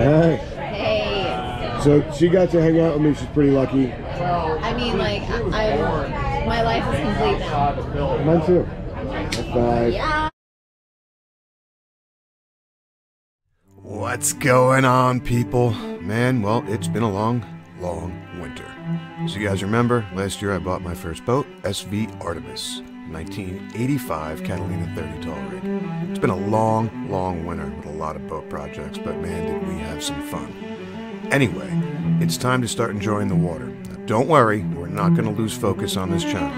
Hey. So she got to hang out with me. She's pretty lucky. Well, I mean, like, my life is complete now. Mine too. High five. Yeah. What's going on, people? Man, well, it's been a long, long winter. As you guys remember, last year I bought my first boat, SV Artemis, 1985 Catalina 30 Tall Rig. It's been a long, long winter with a lot of boat projects, but man, did we have some fun. Anyway, it's time to start enjoying the water. Now, don't worry, we're not going to lose focus on this channel.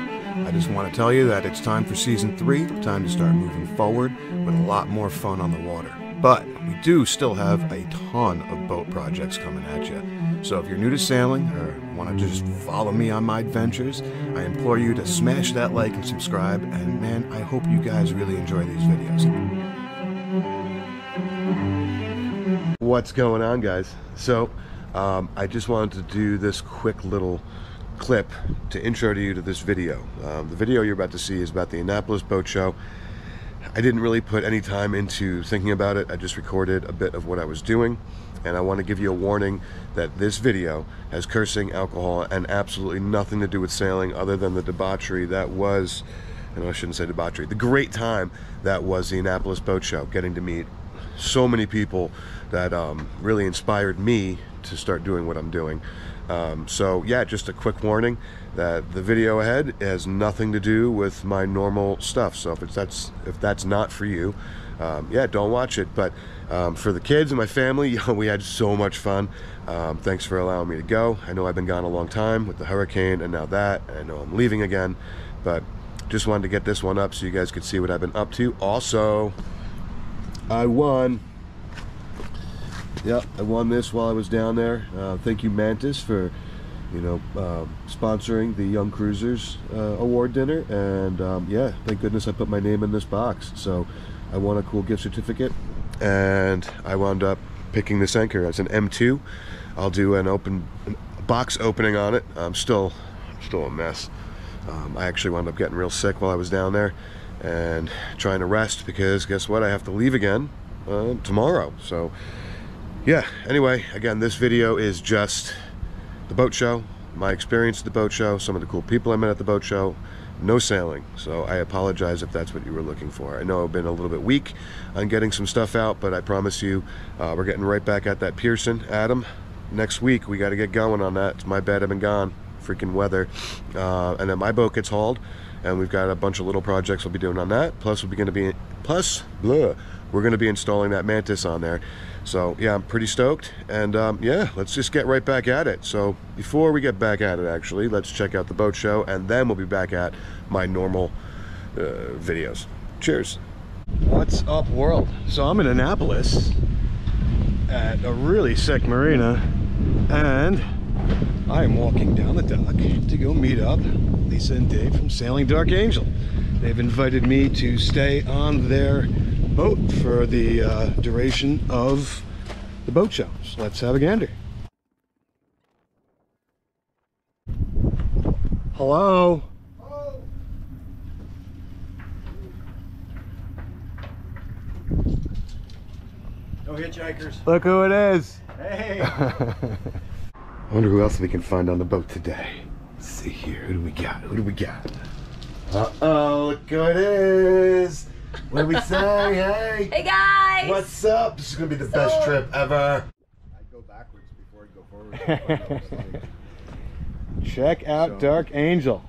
I just want to tell you that it's time for Season 3, time to start moving forward with a lot more fun on the water. But we do still have a ton of boat projects coming at you. So if you're new to sailing or want to just follow me on my adventures, I implore you to smash that like and subscribe, and man, I hope you guys really enjoy these videos. What's going on, guys? So I just wanted to do this quick little clip to intro to you to this video. The video you're about to see is about the Annapolis Boat Show. I didn't really put any time into thinking about it. I just recorded a bit of what I was doing, and I want to give you a warning that this video has cursing, alcohol, and absolutely nothing to do with sailing other than the debauchery that was, and I shouldn't say debauchery, the great time that was the Annapolis Boat Show, getting to meet so many people that really inspired me to start doing what I'm doing. So yeah, just a quick warning that the video ahead has nothing to do with my normal stuff. So if that's not for you, yeah, don't watch it. But for the kids and my family, you know, we had so much fun. Thanks for allowing me to go. I know I've been gone a long time with the hurricane and now that, and I know I'm leaving again, but just wanted to get this one up so you guys could see what I've been up to. Also, I won. Yep, I won this while I was down there. Thank you, Mantus, for, you know, sponsoring the Young Cruisers award dinner. And yeah, thank goodness I put my name in this box. So I won a cool gift certificate, and I wound up picking this anchor. It's an M2. I'll do a box opening on it. I'm still a mess. I actually wound up getting real sick while I was down there and trying to rest, because guess what? I have to leave again tomorrow. So yeah, anyway, again, this video is just the boat show, my experience at the boat show, some of the cool people I met at the boat show, no sailing. So I apologize if that's what you were looking for. I know I've been a little bit weak on getting some stuff out, but I promise you, we're getting right back at that Pearson, Adam. Next week, we got to get going on that. It's my bad, I've been gone. Freaking weather. And then my boat gets hauled, and we've got a bunch of little projects we'll be doing on that. Plus, we're going to be installing that Mantus on there. So yeah, I'm pretty stoked, and yeah, let's just get right back at it. So before we get back at it, actually, let's check out the boat show, and then we'll be back at my normal videos. Cheers. What's up, world? So I'm in Annapolis at a really sick marina, and I am walking down the dock to go meet up Lisa and Dave from Sailing Dark Angel. They've invited me to stay on their boat for the duration of the boat show. So let's have a gander. Hello. Hello. No hitchhikers. Look who it is. Hey. I wonder who else we can find on the boat today. Let's see here. Who do we got? Who do we got? Uh-oh, look who it is. What do we say? Hey! Hey guys! What's up? This is going to be the best trip ever. I'd go backwards before I'd go forward. Check out Dark Angel.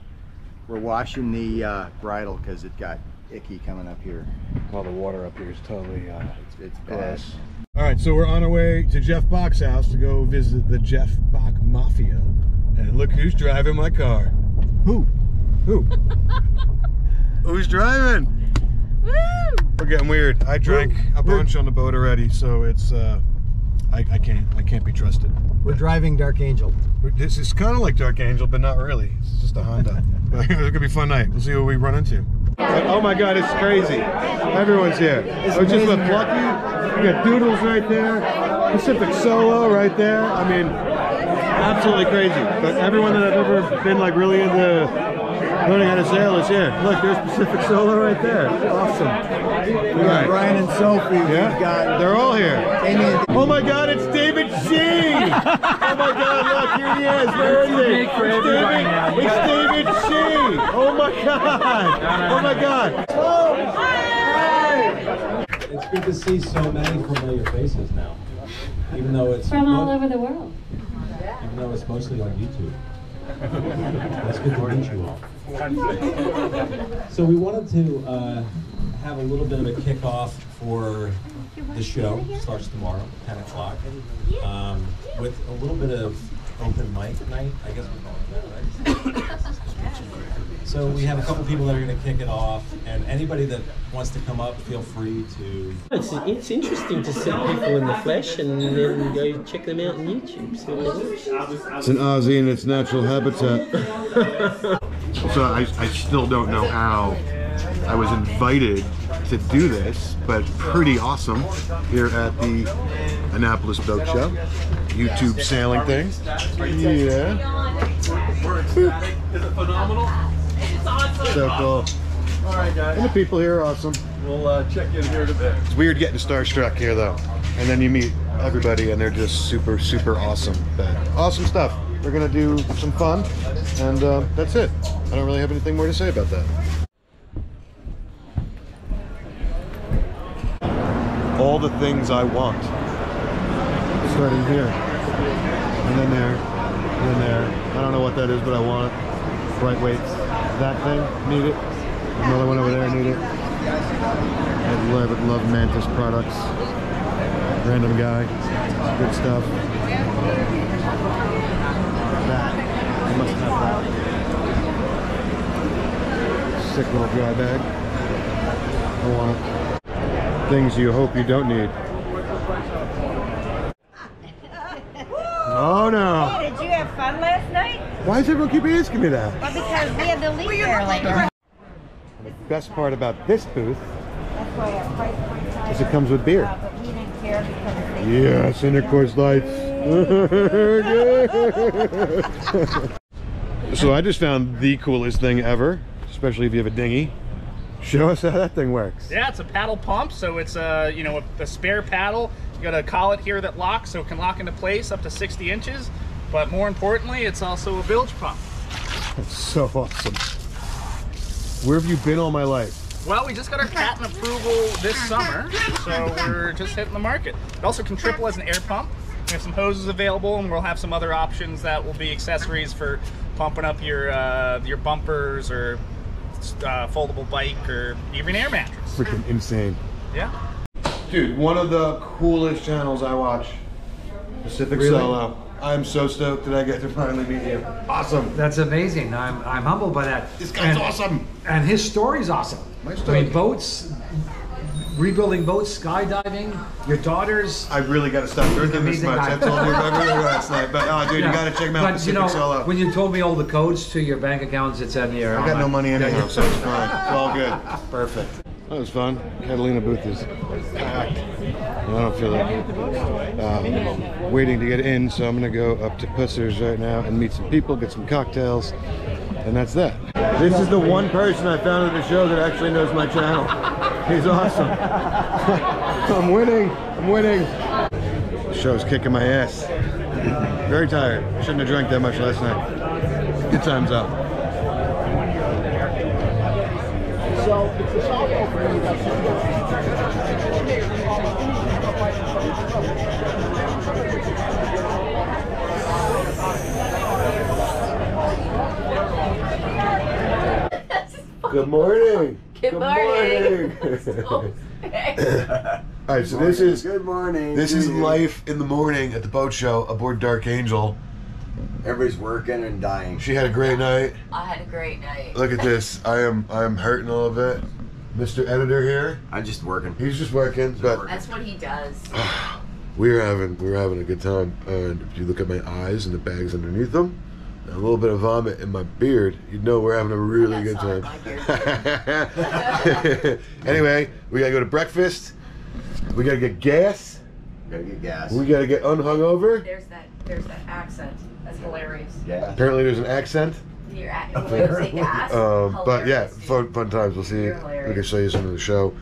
We're washing the bridle because it got icky coming up here. Well, the water up here is totally... it's bad. Alright, so we're on our way to Jeff Bach's house to go visit the Jeff Bach Mafia. And look who's driving my car. Who? Who? Who's driving? Woo! We're getting weird. I drank a bunch on the boat already, so it's I can't be trusted. We're driving Dark Angel. This is kind of like Dark Angel, but not really. It's just a Honda. It's gonna be a fun night. We'll see what we run into. But, oh my God, it's crazy. Everyone's here. I just look lucky. We got Doodles right there. Pacific Solo right there. I mean, absolutely crazy. But everyone that I've ever been like really into learning how to sail this year. Look, there's Pacific Solo right there. Awesome. We got Brian and Sophie. Yeah. We got, they're all here. Oh my God, it's David Sheen! Oh my God, look, here he is. Where is he? It's David Sheen! Oh my God! Oh my God! Oh! It's good to see so many familiar faces now. Even though it's from all over the world. Even though it's mostly on YouTube. That's good to meet you all. So we wanted to have a little bit of a kickoff for the show. Starts tomorrow, 10 o'clock, with a little bit of open mic night, I guess we're calling that, right? So we have a couple people that are going to kick it off, and anybody that wants to come up, feel free to. It's interesting to see people in the flesh and then go check them out on YouTube. See what it is. It's an Aussie in its natural habitat. So I still don't know how I was invited to do this, but pretty awesome here at the Annapolis Boat Show. YouTube sailing thing. Yeah. Is it phenomenal? It's awesome. So cool. All right, guys. And the people here are awesome. We'll check in here in a bit. It's weird getting starstruck here, though. And then you meet everybody, and they're just super, super awesome. But awesome stuff. We're going to do some fun, and that's it. I don't really have anything more to say about that. All the things I want. Starting here. And then there. And then there. I don't know what that is, but I want it. Right weights. That thing, need it. Another one over there, need it. I would love Mantus products. Random guy. Good stuff. That. I must have that. Sick little dry bag. I want it. Things you hope you don't need. Oh no! Hey, did you have fun last night? Why does everyone keep asking me that? Well, because we had the lead there later. The best part about this booth is it comes with beer. But we didn't care because yes, intercourse lights. So I just found the coolest thing ever, especially if you have a dinghy. Show us how that thing works. Yeah, it's a paddle pump, so it's you know, a spare paddle. You got a collet here that locks, so it can lock into place up to 60 inches. But more importantly, it's also a bilge pump. That's so awesome. Where have you been all my life? Well, we just got our patent approval this summer, so we're just hitting the market. It also can triple as an air pump. We have some hoses available, and we'll have some other options that will be accessories for pumping up your bumpers or foldable bike or even air mattress. Freaking insane. Yeah. Dude, one of the coolest channels I watch, Pacific Solo. I'm so stoked that I get to finally meet you. Awesome. That's amazing. I'm humbled by that. This guy's awesome. And his story's awesome. My story. I mean, boats, rebuilding boats, skydiving, your daughters. I really got to stop drinking this much. I told you about earlier last night. But, oh, dude, yeah. You got to check them out, Pacific Solo. When you told me all the codes to your bank accounts, it's in here. I got no money anyhow, so it's fine. It's all good. Perfect. That was fun. Catalina booth is packed. I don't feel like waiting to get in, so I'm gonna go up to Pusser's right now and meet some people, get some cocktails, and that's that. This is the one person I found at the show that actually knows my channel. He's awesome. I'm winning. I'm winning. The show's kicking my ass. Very tired. Shouldn't have drank that much last night. Good time's up. So it's a soft opening. Good morning. Good morning. Good morning. All right, so this is good morning. This is life in the morning at the boat show aboard Dark Angel. Everybody's working and dying. She had a great night. I had a great night. Look at this. I am hurting a little bit. Mr. Editor here. I'm just working. He's just working. That's what he does. We were having a good time. And if you look at my eyes and the bags underneath them, and a little bit of vomit in my beard, you'd know we're having a really good time. Anyway, we gotta go to breakfast. We gotta get gas. We gotta get unhung over. There's that accent. That's hilarious. Yeah. Apparently there's an accent. you're at and willing to take gas. But yeah, fun times. We'll see. We can show you some of the show.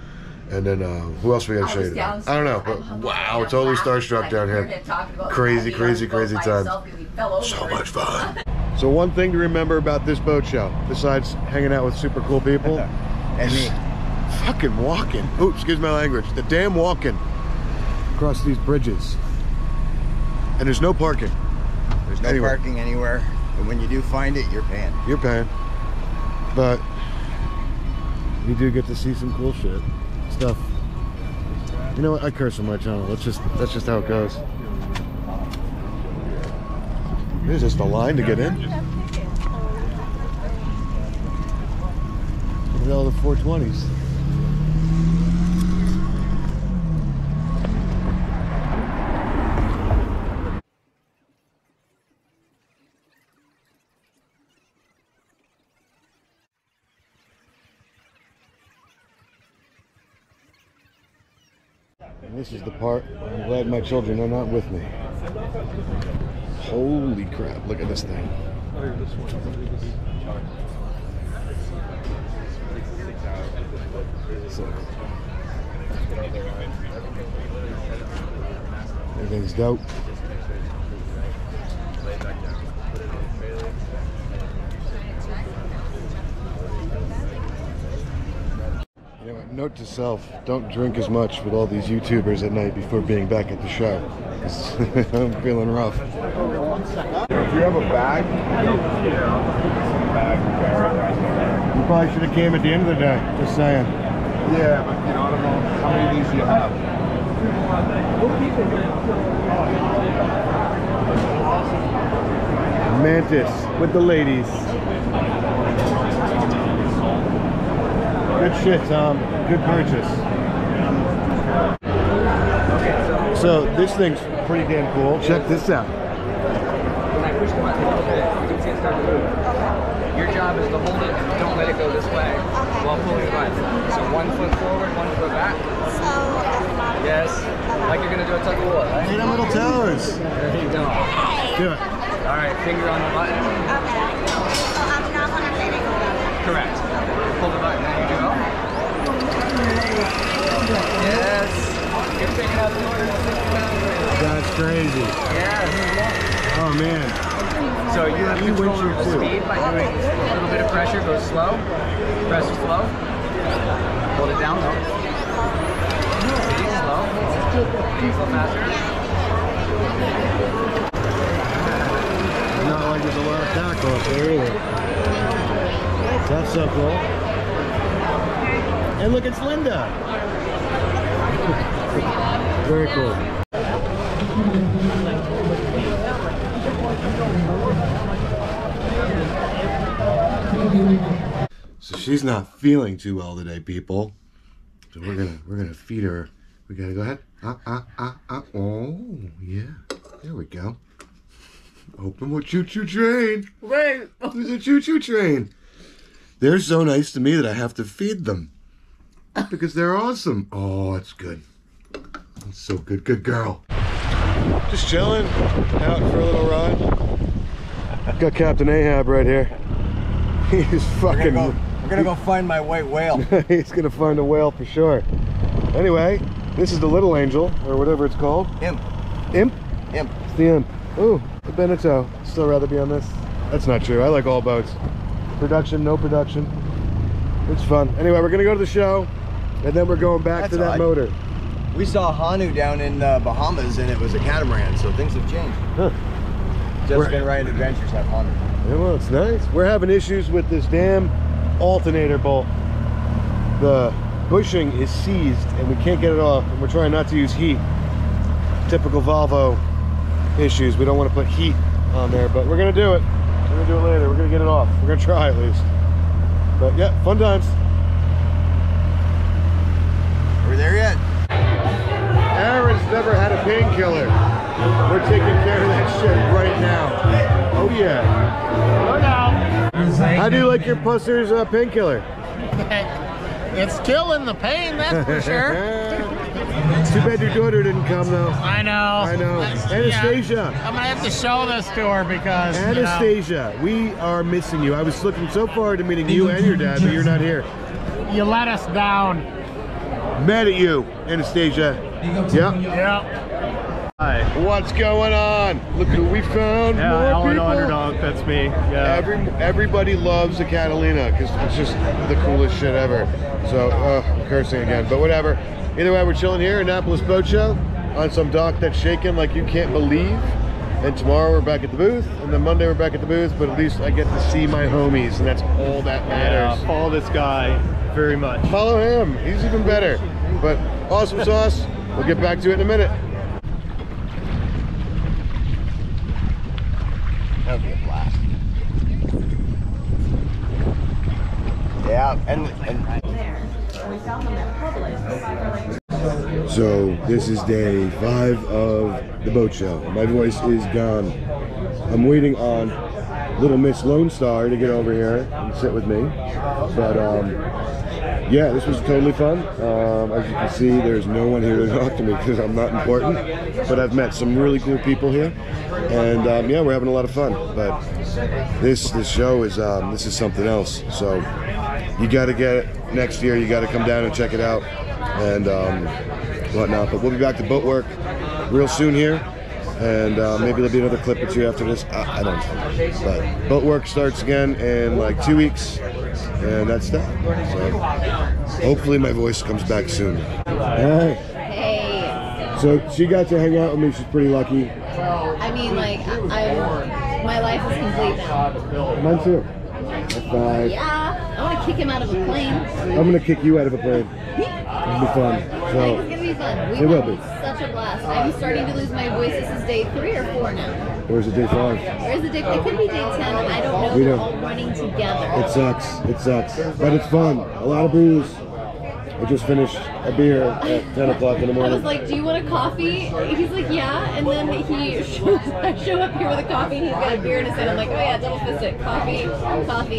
And then who else we got to show you? I don't know, but wow, totally starstruck down here. Crazy time. So much fun. So one thing to remember about this boat show, besides hanging out with super cool people, and me, fucking walking. Oops, excuse my language. The damn walking across these bridges. And there's no parking. There's no parking anywhere. And when you do find it, you're paying. You're paying. But you do get to see some cool shit. Stuff. You know what? I curse on my channel. That's just how it goes. There's just a line to get in. Look at all the 420s. And this is the part I'm glad my children are not with me. Holy crap, look at this thing. So, everything's dope. Note to self, don't drink as much with all these YouTubers at night before being back at the show. I'm feeling rough. If you have a bag, you probably should have came at the end of the day, just saying. Yeah, but you know, I don't know how many of these you have. Mantus with the ladies. Good shit, Tom. Good purchase. So this thing's pretty damn cool. Check this out. When I push the button a little bit, you can see it start to move. Your job is to hold it and don't let it go this way while pulling the button. So one foot forward, one foot back. Yes. Like you're gonna do a tug of war, right? Hit them little towers. There you go. Do it. All right, finger on the button. Okay. So I'm not gonna let it go. Correct. Pull the button. Yes. You're picking up more. That's crazy. Yes. Oh man. So you have control over the speed by doing a little bit of pressure. Go slow. Press slow. Hold it down. Slow. Slow faster. Not like there's a lot of tackle up there either. That's so cool. And look, it's Linda. Very cool. So she's not feeling too well today, people. So we're gonna feed her. We gotta go ahead. Oh yeah. There we go. Open what choo-choo train. Wait. There's a choo-choo train. They're so nice to me that I have to feed them. Because they're awesome. Oh, it's good. It's so good. Good girl. Just chilling out for a little ride. Got Captain Ahab right here. He's fucking... We're gonna go find my white whale. He's gonna find a whale for sure. Anyway, this is the little angel, or whatever it's called. Imp. Imp? Imp. It's the imp. Ooh, the Beneteau. Still rather be on this. That's not true. I like all boats. Production, no production. It's fun. Anyway, we're gonna go to the show. And then we're going back to that motor. We saw Hanu down in the Bahamas and it was a catamaran, so things have changed. Huh. Just been riding adventures at Hanu. Yeah, well, it's nice. We're having issues with this damn alternator bolt. The bushing is seized and we can't get it off, and we're trying not to use heat. Typical Volvo issues. We don't want to put heat on there, but we're gonna do it. We're gonna do it later. We're gonna get it off. We're gonna try at least. But yeah, fun times. Are we there yet? Aaron's never had a painkiller. We're taking care of that shit right now. Oh yeah. How do you like your Pusser's painkiller? It's killing the pain, that's for sure. It's too bad your daughter didn't come, though. I know. I know. Anastasia. Yeah, I'm going to have to show this to her because, Anastasia, you know, we are missing you. I was looking so forward to meeting you and your dad, but you're not here. You let us down. Mad at you, Anastasia. Yep. Yep. Hi. What's going on? Look who we found. Yeah, Ellen Underdog, that's me. Yeah. Everybody loves the Catalina because it's just the coolest shit ever. So, cursing again, but whatever. Either way, we're chilling here, Annapolis Boat Show, on some dock that's shaking like you can't believe. And tomorrow we're back at the booth, and then Monday we're back at the booth, but at least I get to see my homies, and that's all that matters. Yeah, follow this guy very much. Follow him. He's even better. But awesome sauce. We'll get back to it in a minute. That would be a blast. Yeah, and so this is day 5 of the boat show. My voice is gone. I'm waiting on little Miss Lone Star to get over here and sit with me. But yeah, this was totally fun. As you can see, there's no one here to talk to me because I'm not important. But I've met some really cool people here, and yeah, we're having a lot of fun. But this show is this is something else. So you got to get it next year. You got to come down and check it out and whatnot. But we'll be back to boat work real soon here, and maybe there'll be another clip or two after this. I don't know. But boat work starts again in like 2 weeks, and that's that. So hopefully my voice comes back soon. All right. Hey. So she got to hang out with me. She's pretty lucky. I mean, like, my life is complete now. Mine too. Yeah, I want to kick him out of a plane. I'm going to kick you out of a plane. It'll be fun. So, it's going to be fun. It will be. Such a blast. I'm starting to lose my voice. This is day 3 or 4 now. Or is it day 5? Or is it day? It could be day 10. And I don't know. They're all running together. It sucks. It sucks. But it's fun. A lot of booze. I just finished a beer at 10 o'clock in the morning. I was like, do you want a coffee? He's like, yeah. And then I show up here with a coffee, and he's got a beer in his hand. I'm like, oh yeah, double fisted. Coffee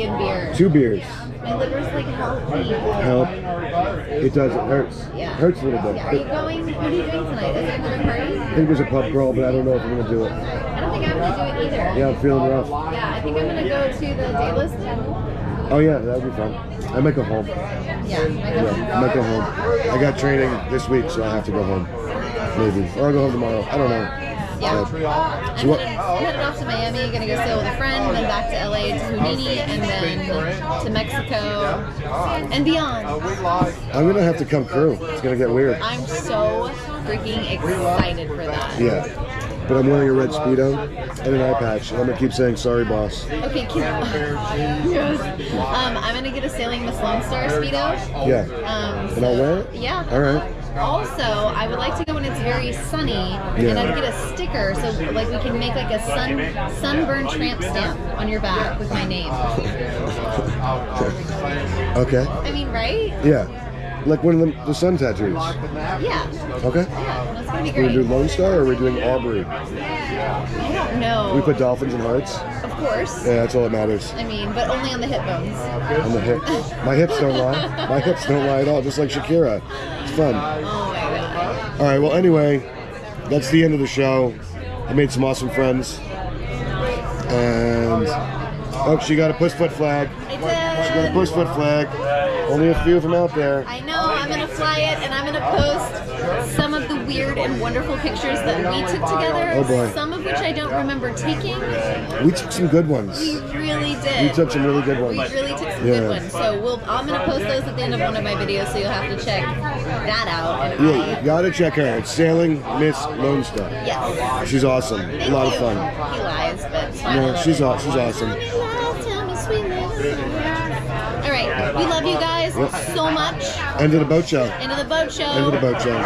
and beer. 2 beers. Yeah. My liver's like healthy. Help. It does. It hurts. Yeah. It hurts a little bit. Yeah. Are you going? What are you doing tonight? Is there another party? I think there's a pub crawl, but I don't know if I'm going to do it. I don't think I'm going to do it either. Yeah, I'm feeling rough. Yeah, I think I'm going to go to the day listing. Oh yeah, that would be fun. I might go home. Yeah, I might go home. I got training this week, so I have to go home. Maybe. Or I'll go home tomorrow. I don't know. Yeah. So I'm headed off to Miami, gonna go sail with a friend, then back to L.A. to Houdini, and then to Mexico, and beyond. I'm gonna have to come crew. It's gonna get weird. I'm so freaking excited for that. Yeah. But I'm wearing a red Speedo and an eye patch, and I'm going to keep saying, sorry, boss. Okay, keep yes. I'm going to get a Sailing Miss Lone Star Speedo. Yeah. And I'll wear it? Yeah. All right. Also, I would like to go when it's very sunny, and I'd get a sticker, so like we can make like a sunburn tramp stamp on your back with my name. Okay. I mean, right? Yeah. Like one of the sun tattoos. Yeah. Okay. Yeah, that's gonna be great. Are we doing Lone Star, or are we doing Aubrey? I don't know. We put dolphins and hearts? Of course. Yeah, that's all that matters. I mean, but only on the hip bones. On the hip. My hips don't lie. My hips don't lie at all, just like Shakira. It's fun. Oh my god. Alright, well anyway, that's the end of the show. I made some awesome friends. And oh, she got a push foot flag. I did. She got a push foot flag. Only a few of them out there. I know, I'm going to fly it, and I'm going to post some of the weird and wonderful pictures that we took together. Oh boy. Some of which I don't remember taking. We took some good ones. We really did. We took some really good ones. We really took some good ones. So I'm going to post those at the end of one of my videos, so you'll have to check that out. Yeah, you got to check her. It's Sailing Miss Lone Star. Yes. She's awesome. Thank you. A lot of fun. He lies, but it's fun. No, she's awesome. We love you guys so much. End of the boat show. End of the boat show. End of the boat show.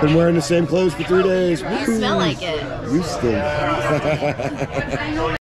Been wearing the same clothes for 3 days. You smell like it. You stink.